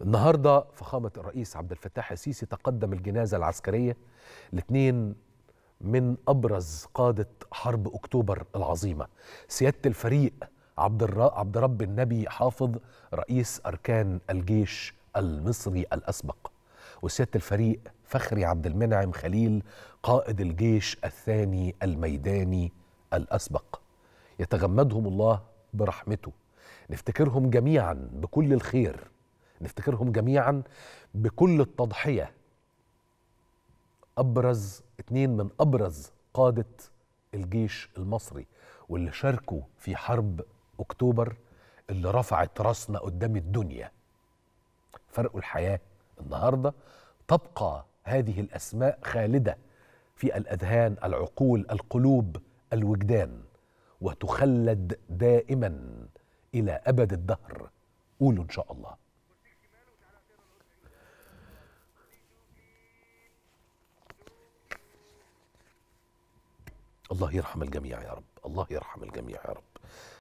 النهارده فخامة الرئيس عبد الفتاح السيسي تقدم الجنازة العسكرية لاثنين من أبرز قادة حرب أكتوبر العظيمة، سيادة الفريق عبد رب النبي حافظ رئيس أركان الجيش المصري الأسبق، وسيادة الفريق فخري عبد المنعم خليل قائد الجيش الثاني الميداني الأسبق. يتغمدهم الله برحمته، نفتكرهم جميعا بكل الخير، نفتكرهم جميعا بكل التضحية. اتنين من أبرز قادة الجيش المصري واللي شاركوا في حرب أكتوبر اللي رفعت راسنا قدام الدنيا، فرقوا الحياة. النهاردة تبقى هذه الأسماء خالدة في الأذهان، العقول، القلوب، الوجدان، وتخلد دائما إلى أبد الدهر. قولوا إن شاء الله. الله يرحم الجميع يا رب، الله يرحم الجميع يا رب.